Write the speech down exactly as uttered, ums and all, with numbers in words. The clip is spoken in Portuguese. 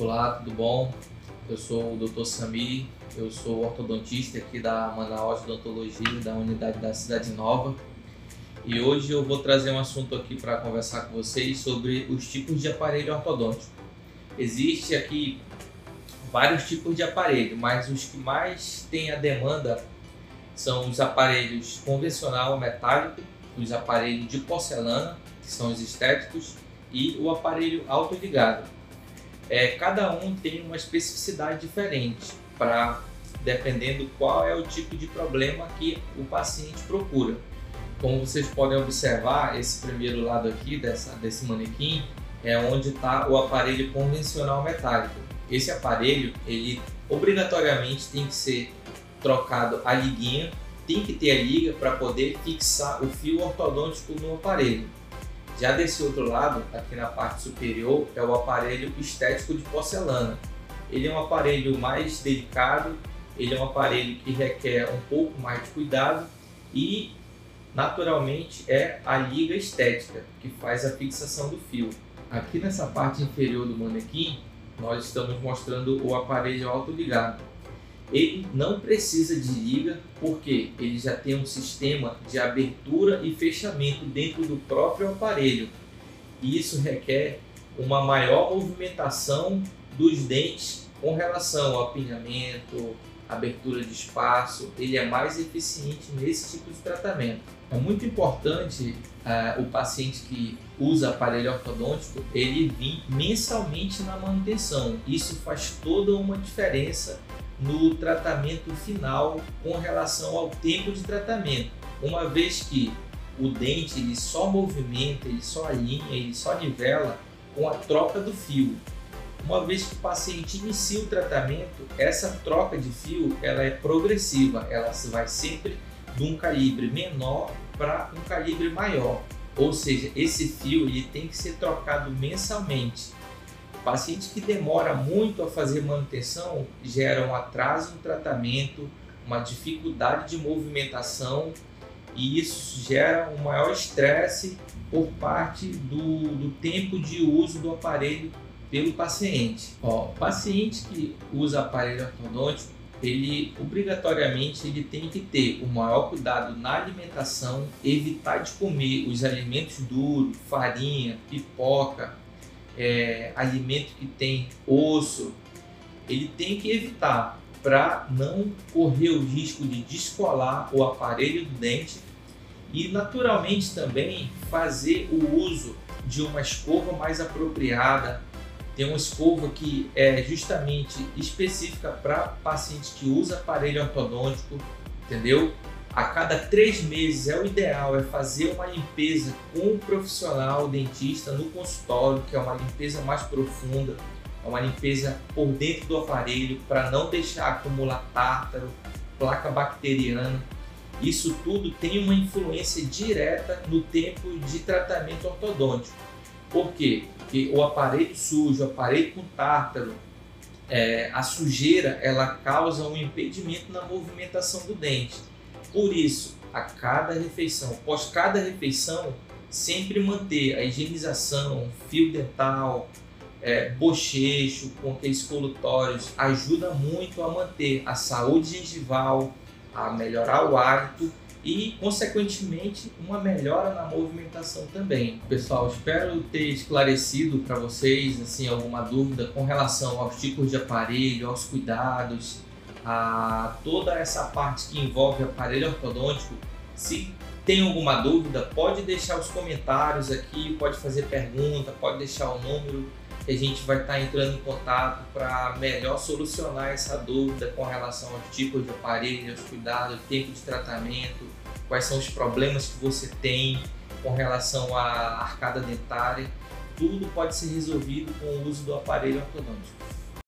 Olá, tudo bom? Eu sou o doutor Samir, eu sou ortodontista aqui da Manaus Odontologia, da unidade da Cidade Nova. E hoje eu vou trazer um assunto aqui para conversar com vocês sobre os tipos de aparelho ortodôntico. Existe aqui vários tipos de aparelho, mas os que mais têm a demanda são os aparelhos convencional metálico, os aparelhos de porcelana, que são os estéticos, e o aparelho autoligado. É, cada um tem uma especificidade diferente, pra, dependendo qual é o tipo de problema que o paciente procura. Como vocês podem observar, esse primeiro lado aqui dessa, desse manequim é onde está o aparelho convencional metálico. Esse aparelho, ele obrigatoriamente tem que ser trocado a liguinha, tem que ter a liga para poder fixar o fio ortodôntico no aparelho. Já desse outro lado, aqui na parte superior, é o aparelho estético de porcelana. Ele é um aparelho mais delicado, ele é um aparelho que requer um pouco mais de cuidado e, naturalmente, é a liga estética que faz a fixação do fio. Aqui nessa parte inferior do manequim, nós estamos mostrando o aparelho autoligado. Ele não precisa de liga porque ele já tem um sistema de abertura e fechamento dentro do próprio aparelho. E isso requer uma maior movimentação dos dentes com relação ao apinhamento, abertura de espaço. Ele é mais eficiente nesse tipo de tratamento. É muito importante uh, o paciente que usa aparelho ortodôntico, ele vir mensalmente na manutenção. Isso faz toda uma diferença no tratamento final com relação ao tempo de tratamento, uma vez que o dente ele só movimenta, ele só alinha, ele só nivela com a troca do fio. Uma vez que o paciente inicia o tratamento, essa troca de fio ela é progressiva, ela vai sempre de um calibre menor para um calibre maior, ou seja, esse fio ele tem que ser trocado mensalmente. Paciente que demora muito a fazer manutenção gera um atraso no tratamento, uma dificuldade de movimentação e isso gera um maior estresse por parte do, do tempo de uso do aparelho pelo paciente. Ó, o paciente que usa aparelho ortodôntico, ele obrigatoriamente ele tem que ter o maior cuidado na alimentação, evitar de comer os alimentos duros, farinha, pipoca, É, alimento que tem osso, ele tem que evitar para não correr o risco de descolar o aparelho do dente e naturalmente também fazer o uso de uma escova mais apropriada. Tem uma escova que é justamente específica para paciente que usa aparelho ortodôntico, entendeu? A cada três meses é o ideal, é fazer uma limpeza com o profissional dentista no consultório, que é uma limpeza mais profunda, é uma limpeza por dentro do aparelho para não deixar acumular tártaro, placa bacteriana. Isso tudo tem uma influência direta no tempo de tratamento ortodôntico. Por quê? Porque o aparelho sujo, o aparelho com tártaro, é, a sujeira, ela causa um impedimento na movimentação do dente. Por isso, a cada refeição, após cada refeição, sempre manter a higienização, fio dental, é, bochecho, com aqueles colutórios, ajuda muito a manter a saúde gengival, a melhorar o hálito e, consequentemente, uma melhora na movimentação também. Pessoal, espero ter esclarecido para vocês assim, alguma dúvida com relação aos tipos de aparelho, aos cuidados, a toda essa parte que envolve aparelho ortodôntico. Se tem alguma dúvida, pode deixar os comentários aqui, pode fazer pergunta, pode deixar o número que a gente vai estar entrando em contato para melhor solucionar essa dúvida com relação aos tipos de aparelho, aos cuidados, tempo de tratamento, quais são os problemas que você tem com relação à arcada dentária. Tudo pode ser resolvido com o uso do aparelho ortodôntico.